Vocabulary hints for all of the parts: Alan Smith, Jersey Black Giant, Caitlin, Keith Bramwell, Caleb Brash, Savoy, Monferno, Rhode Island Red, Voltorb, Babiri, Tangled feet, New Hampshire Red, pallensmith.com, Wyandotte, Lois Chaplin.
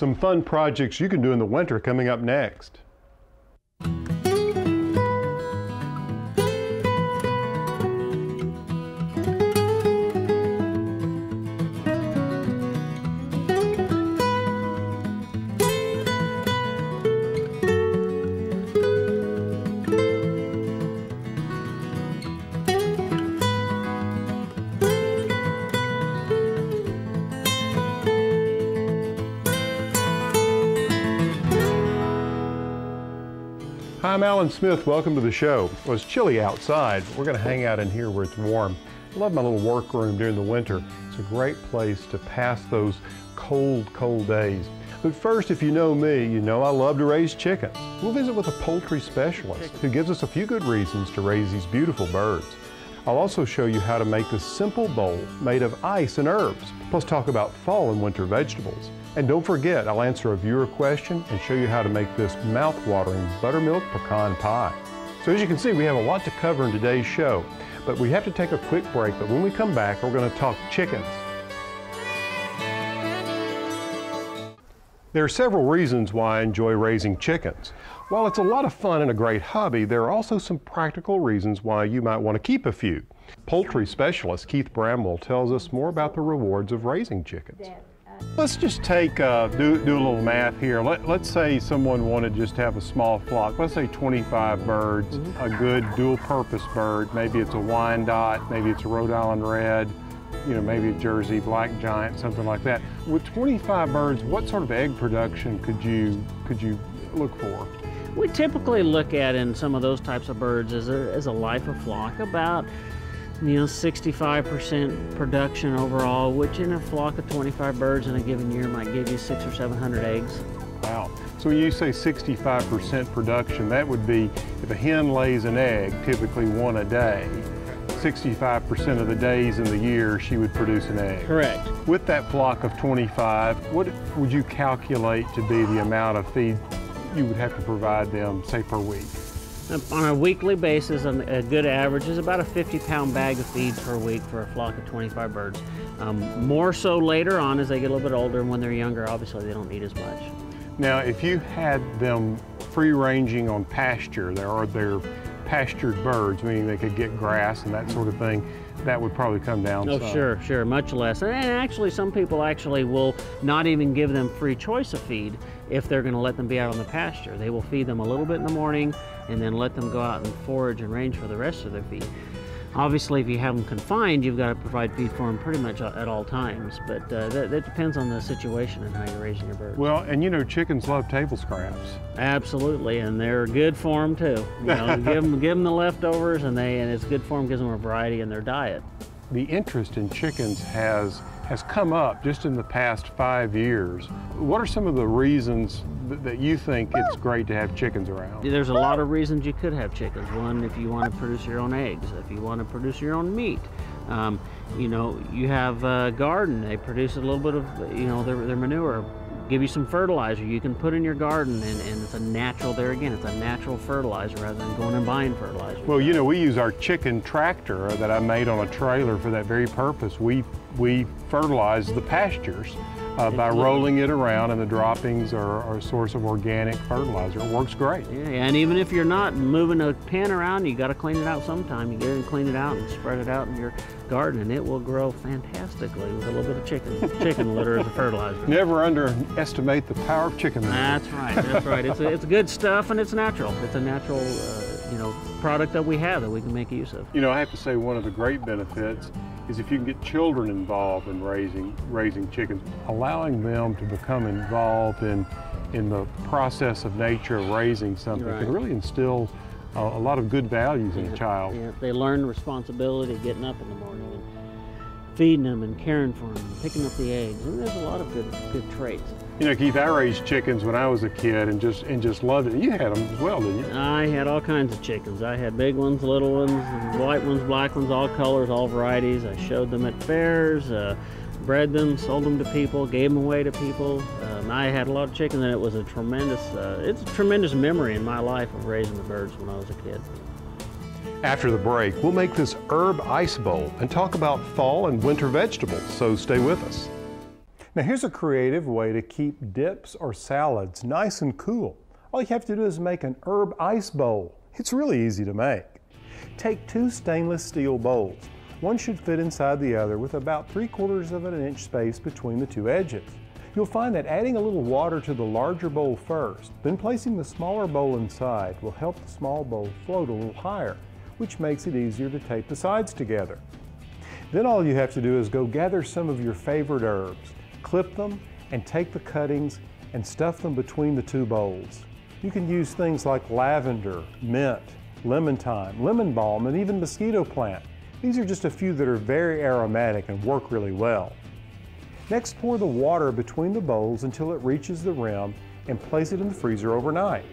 some fun projects you can do in the winter coming up next. I'm Alan Smith, welcome to the show. Well, it's chilly outside, but we're gonna hang out in here where it's warm. I love my little workroom during the winter. It's a great place to pass those cold, cold days. But first, if you know me, you know I love to raise chickens. We'll visit with a poultry specialist who gives us a few good reasons to raise these beautiful birds. I'll also show you how to make this simple bowl made of ice and herbs, plus talk about fall and winter vegetables. And don't forget, I'll answer a viewer question and show you how to make this mouth-watering buttermilk pecan pie. So as you can see, we have a lot to cover in today's show, but we have to take a quick break. But when we come back, we're going to talk chickens. There are several reasons why I enjoy raising chickens. While it's a lot of fun and a great hobby, there are also some practical reasons why you might want to keep a few. Poultry specialist Keith Bramwell tells us more about the rewards of raising chickens. Let's just take, do a little math here. Let's say someone wanted just to have a small flock. Let's say 25 birds, a good dual-purpose bird. Maybe it's a Wyandotte, maybe it's a Rhode Island Red, you know, maybe a Jersey Black Giant, something like that. With 25 birds, what sort of egg production could you look for? We typically look at in some of those types of birds as a life of flock about, you know, 65% production overall, which in a flock of 25 birds in a given year might give you 600 or 700 eggs. Wow. So when you say 65% production, that would be if a hen lays an egg, typically one a day, 65% of the days in the year she would produce an egg. Correct. With that flock of 25, what would you calculate to be the amount of feed you would have to provide them, say, per week? On a weekly basis, a good average is about a 50-pound bag of feed per week for a flock of 25 birds. More so later on as they get a little bit older, and when they're younger, obviously they don't eat as much. Now, if you had them free-ranging on pasture, they're pastured birds, meaning they could get grass and that sort of thing, that would probably come down some. Oh, sure, sure, much less. And actually, some people actually will not even give them free choice of feed if they're going to let them be out on the pasture. They will feed them a little bit in the morning and then let them go out and forage and range for the rest of their feed. Obviously, if you have them confined, you've got to provide feed for them pretty much at all times, but that depends on the situation and how you're raising your birds. Well, and you know, chickens love table scraps. Absolutely, and they're good for them too. You know, give them the leftovers, and it's good for them, gives them a variety in their diet. The interest in chickens has come up just in the past 5 years. What are some of the reasons that you think it's great to have chickens around? There's a lot of reasons you could have chickens. One, if you want to produce your own eggs, if you want to produce your own meat. You know, you have a garden, they produce a little bit of, you know, their manure, give you some fertilizer you can put in your garden, and it's a natural, there again, it's a natural fertilizer rather than going and buying fertilizer. Well, you know, we use our chicken tractor that I made on a trailer for that very purpose. We fertilize the pastures by rolling it around, and the droppings are a source of organic fertilizer. It works great. Yeah, and even if you're not moving a pen around, you got to clean it out sometime. You get it and clean it out and spread it out in your garden, and it will grow fantastically with a little bit of chicken litter as a fertilizer. Never underestimate the power of chicken litter. That's right. That's right. It's good stuff, and it's natural. It's a natural, you know, product that we have that we can make use of. You know, I have to say one of the great benefits is if you can get children involved in raising chickens, allowing them to become involved in the process of nature of raising something can really instill a lot of good values in a child. Yeah, they learn responsibility, getting up in the morning and feeding them and caring for them, and picking up the eggs. And there's a lot of good traits. You know, Keith, I raised chickens when I was a kid and just loved it. You had them as well, didn't you? I had all kinds of chickens. I had big ones, little ones, white ones, black ones, all colors, all varieties. I showed them at fairs, bred them, sold them to people, gave them away to people. I had a lot of chickens, and it was a tremendous, it's a tremendous memory in my life of raising the birds when I was a kid. After the break, we'll make this herb ice bowl and talk about fall and winter vegetables, so stay with us. Now here's a creative way to keep dips or salads nice and cool. All you have to do is make an herb ice bowl. It's really easy to make. Take two stainless steel bowls. One should fit inside the other with about 3/4 of an inch space between the two edges. You'll find that adding a little water to the larger bowl first, then placing the smaller bowl inside will help the small bowl float a little higher, which makes it easier to tape the sides together. Then all you have to do is go gather some of your favorite herbs, clip them, and take the cuttings and stuff them between the two bowls. You can use things like lavender, mint, lemon thyme, lemon balm, and even mosquito plant. These are just a few that are very aromatic and work really well. Next, pour the water between the bowls until it reaches the rim and place it in the freezer overnight.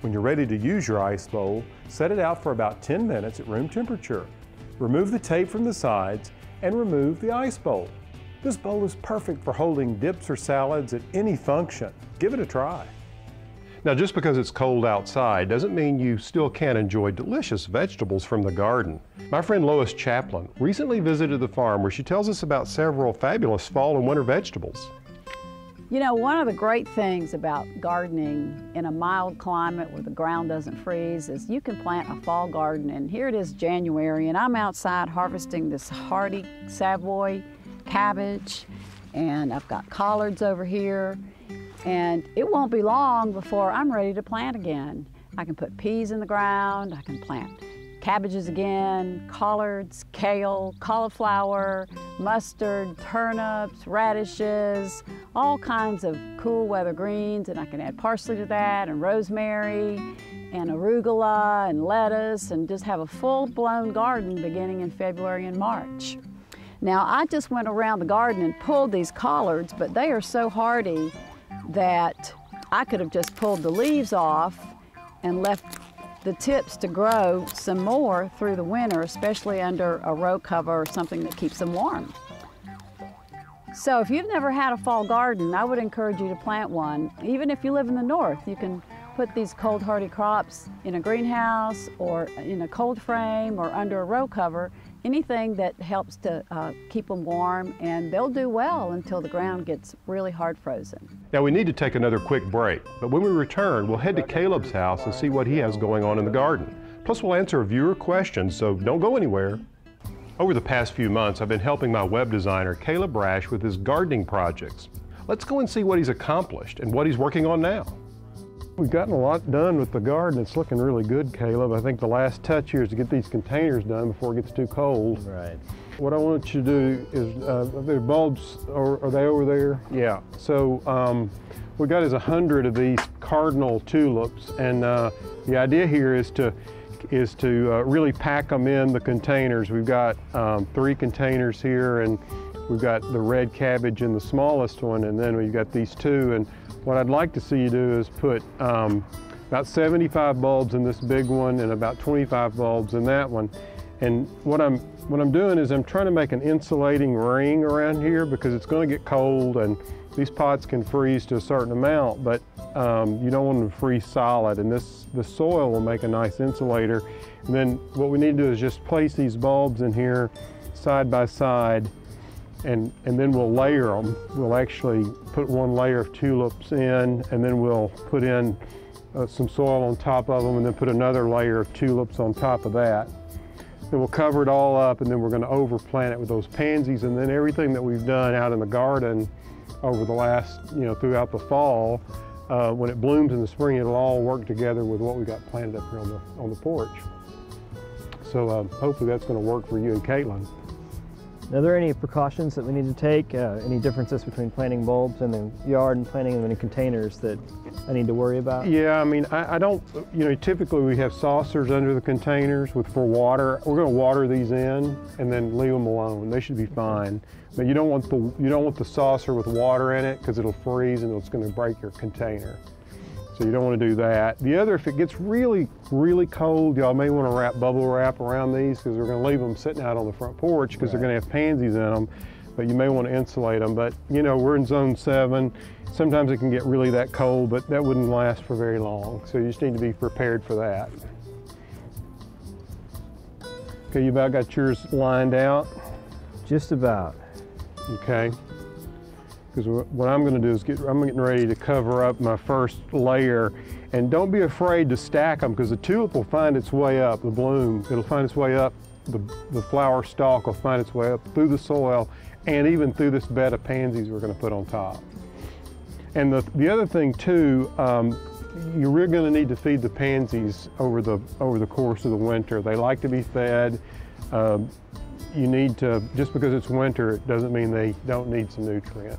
When you're ready to use your ice bowl, set it out for about 10 minutes at room temperature. Remove the tape from the sides and remove the ice bowl. This bowl is perfect for holding dips or salads at any function. Give it a try. Now, just because it's cold outside doesn't mean you still can't enjoy delicious vegetables from the garden. My friend Lois Chaplin recently visited the farm where she tells us about several fabulous fall and winter vegetables. You know, one of the great things about gardening in a mild climate where the ground doesn't freeze is you can plant a fall garden, and here it is January, and I'm outside harvesting this hardy Savoy cabbage, and I've got collards over here. And it won't be long before I'm ready to plant again. I can put peas in the ground, I can plant cabbages again, collards, kale, cauliflower, mustard, turnips, radishes, all kinds of cool weather greens, and I can add parsley to that, and rosemary, and arugula, and lettuce, and just have a full-blown garden beginning in February and March. Now, I just went around the garden and pulled these collards, but they are so hardy that I could have just pulled the leaves off and left the tips to grow some more through the winter, especially under a row cover or something that keeps them warm. So if you've never had a fall garden, I would encourage you to plant one. Even if you live in the north, you can put these cold hardy crops in a greenhouse or in a cold frame or under a row cover, anything that helps to keep them warm, and they'll do well until the ground gets really hard frozen. Now we need to take another quick break, but when we return, we'll head to Caleb's house and see what he has going on in the garden. Plus we'll answer a viewer question, so don't go anywhere. Over the past few months, I've been helping my web designer, Caleb Brash, with his gardening projects. Let's go and see what he's accomplished and what he's working on now. We've gotten a lot done with the garden. It's looking really good, Caleb. I think the last touch here is to get these containers done before it gets too cold. Right. What I want you to do is, their bulbs, are they over there? Yeah. So we got is 100 of these cardinal tulips, and the idea here is to really pack them in the containers. We've got 3 containers here, and we've got the red cabbage in the smallest one, and then we've got these 2. And what I'd like to see you do is put about 75 bulbs in this big one and about 25 bulbs in that one. And what I'm doing is I'm trying to make an insulating ring around here because it's going to get cold and these pots can freeze to a certain amount, but you don't want them to freeze solid. And the soil will make a nice insulator. And then what we need to do is just place these bulbs in here side by side. And then we'll layer them. We'll actually put one layer of tulips in, and then we'll put in some soil on top of them, and then put another layer of tulips on top of that. Then we'll cover it all up, and then we're going to overplant it with those pansies, and then everything that we've done out in the garden over the last, throughout the fall, when it blooms in the spring, it'll all work together with what we got planted up here on the porch. So hopefully that's going to work for you and Caitlin. Are there any precautions that we need to take? Any differences between planting bulbs in the yard and planting them in containers that I need to worry about? Yeah, I mean, I don't, typically we have saucers under the containers for water. We're going to water these in and then leave them alone. They should be fine. But you don't want the saucer with water in it because it'll freeze and it's going to break your container. So you don't want to do that. The other, if it gets really, really cold, y'all may want to wrap bubble wrap around these because we're going to leave them sitting out on the front porch because they're going to have pansies in them, but you may want to insulate them. But, we're in zone 7. Sometimes it can get really that cold, but that wouldn't last for very long. So you just need to be prepared for that. Okay, you about got yours lined out? Just about. Okay. because what I'm going to do is I'm getting ready to cover up my first layer. And don't be afraid to stack them, because the tulip will find its way up, the bloom, it'll find its way up, the flower stalk will find its way up through the soil and even through this bed of pansies we're going to put on top. And the other thing too, you're really going to need to feed the pansies over the course of the winter. They like to be fed. You need to, just because it's winter, it doesn't mean they don't need some nutrient.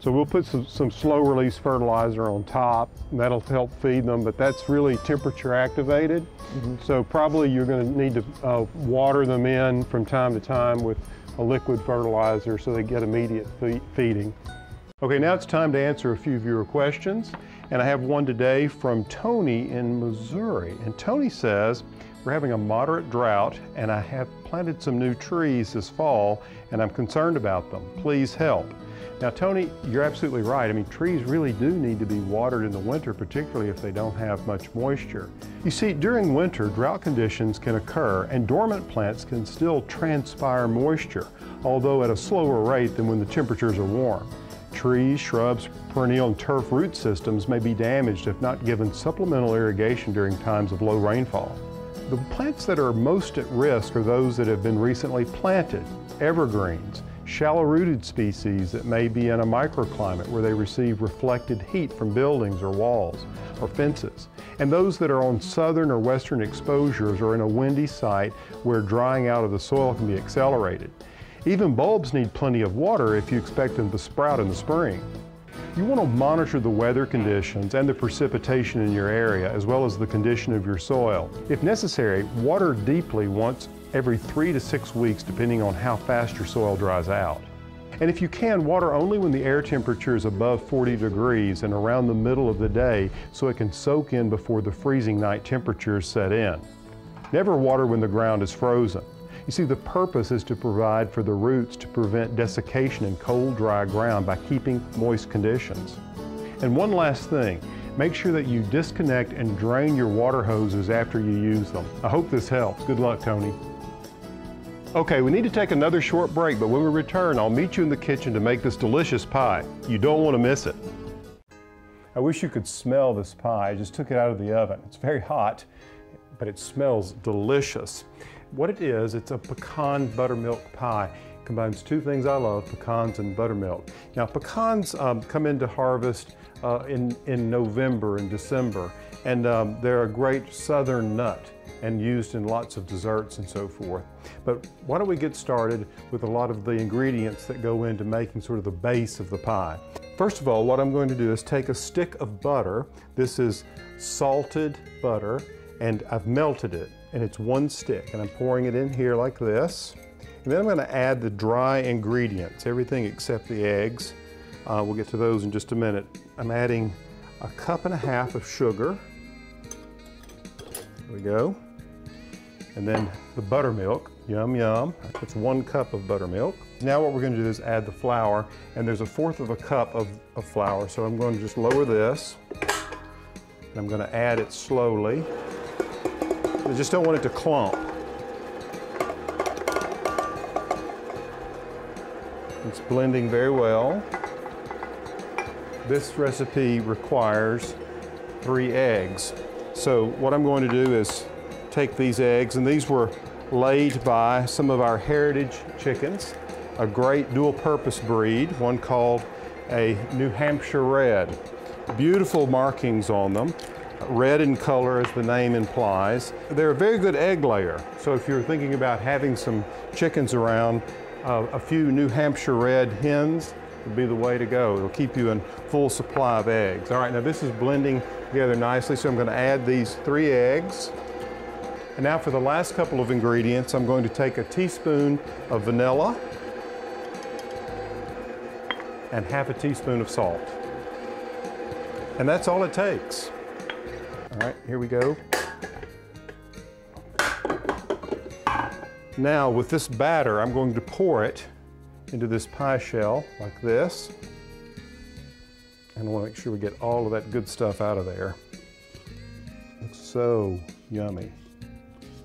So we'll put some slow release fertilizer on top, and that'll help feed them, but that's really temperature activated. Mm-hmm. So probably you're going to need to water them in from time to time with a liquid fertilizer so they get immediate feeding. Okay, now it's time to answer a few of your questions. And I have one today from Tony in Missouri. And Tony says, we're having a moderate drought and I have planted some new trees this fall and I'm concerned about them. Please help. Now, Tony, you're absolutely right. I mean, trees really do need to be watered in the winter, particularly if they don't have much moisture. You see, during winter, drought conditions can occur and dormant plants can still transpire moisture, although at a slower rate than when the temperatures are warm. Trees, shrubs, perennial and turf root systems may be damaged if not given supplemental irrigation during times of low rainfall. The plants that are most at risk are those that have been recently planted, evergreens, shallow-rooted species that may be in a microclimate where they receive reflected heat from buildings or walls or fences, and those that are on southern or western exposures or in a windy site where drying out of the soil can be accelerated. Even bulbs need plenty of water if you expect them to sprout in the spring. You want to monitor the weather conditions and the precipitation in your area, as well as the condition of your soil. If necessary, water deeply once every 3 to 6 weeks, depending on how fast your soil dries out. And if you can, water only when the air temperature is above 40 degrees and around the middle of the day, so it can soak in before the freezing night temperatures set in. Never water when the ground is frozen. You see, the purpose is to provide for the roots to prevent desiccation in cold, dry ground by keeping moist conditions. And one last thing, make sure that you disconnect and drain your water hoses after you use them. I hope this helps. Good luck, Tony. Okay, we need to take another short break, but when we return, I'll meet you in the kitchen to make this delicious pie. You don't want to miss it. I wish you could smell this pie. I just took it out of the oven. It's very hot, but it smells delicious. What it is, it's a pecan buttermilk pie. It combines two things I love, pecans and buttermilk. Now, pecans come into harvest in November and December, and they're a great southern nut and used in lots of desserts and so forth. But why don't we get started with a lot of the ingredients that go into making sort of the base of the pie. First of all, what I'm going to do is take a stick of butter. This is salted butter, and I've melted it. And it's one stick, and I'm pouring it in here like this. And then I'm going to add the dry ingredients, everything except the eggs. We'll get to those in just a minute. I'm adding 1.5 cups of sugar. There we go. And then the buttermilk, yum, yum. That's 1 cup of buttermilk. Now what we're going to do is add the flour, and there's 1/4 cup of flour. So I'm going to just lower this, and I'm going to add it slowly. I just don't want it to clump. It's blending very well. This recipe requires 3 eggs. So what I'm going to do is take these eggs, and these were laid by some of our heritage chickens, a great dual-purpose breed, one called a New Hampshire Red. Beautiful markings on them. Red in color, as the name implies. They're a very good egg layer. So if you're thinking about having some chickens around, a few New Hampshire Red hens would be the way to go. It'll keep you in full supply of eggs. All right, now this is blending together nicely, so I'm going to add these 3 eggs. And now for the last couple of ingredients, I'm going to take 1 teaspoon of vanilla and 1/2 teaspoon of salt. And that's all it takes. All right, here we go. Now, with this batter, I'm going to pour it into this pie shell like this. And I want to make sure we get all of that good stuff out of there. Looks so yummy.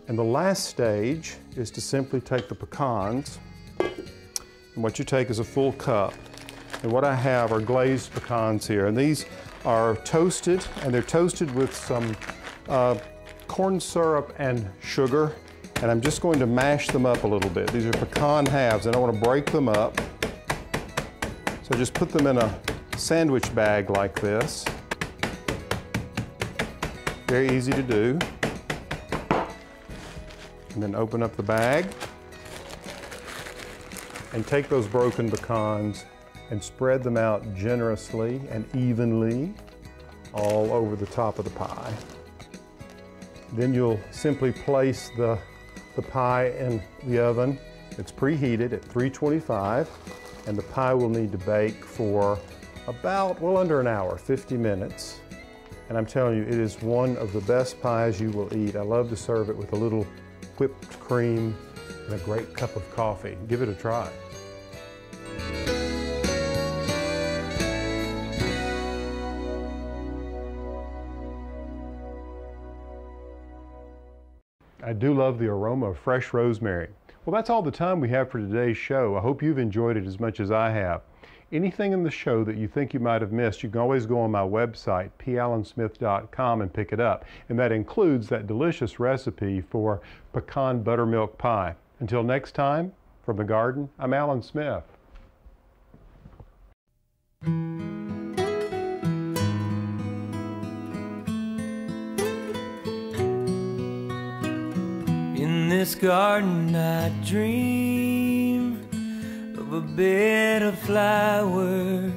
And the last stage is to simply take the pecans. And what you take is 1 full cup. And what I have are glazed pecans here. And these are toasted, and they're toasted with some corn syrup and sugar. And I'm just going to mash them up a little bit. These are pecan halves. I don't want to break them up. So just put them in a sandwich bag like this. Very easy to do. And then open up the bag and take those broken pecans and spread them out generously and evenly all over the top of the pie. Then you'll simply place the pie in the oven. It's preheated at 325, and the pie will need to bake for about, well, under an hour, 50 minutes. And I'm telling you, it is one of the best pies you will eat. I love to serve it with a little whipped cream and a great cup of coffee. Give it a try. I do love the aroma of fresh rosemary. Well, that's all the time we have for today's show. I hope you've enjoyed it as much as I have. Anything in the show that you think you might have missed, you can always go on my website, pallensmith.com, and pick it up. And that includes that delicious recipe for pecan buttermilk pie. Until next time, from the garden, I'm Allen Smith. In this garden I dream of a bed of flowers.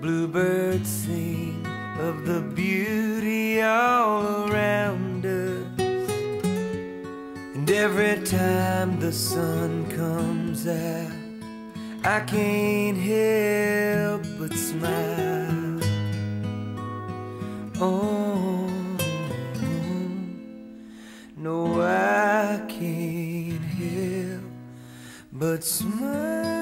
Bluebirds sing of the beauty all around us. And every time the sun comes out, I can't help but smile. Oh, no, I can't help but smile.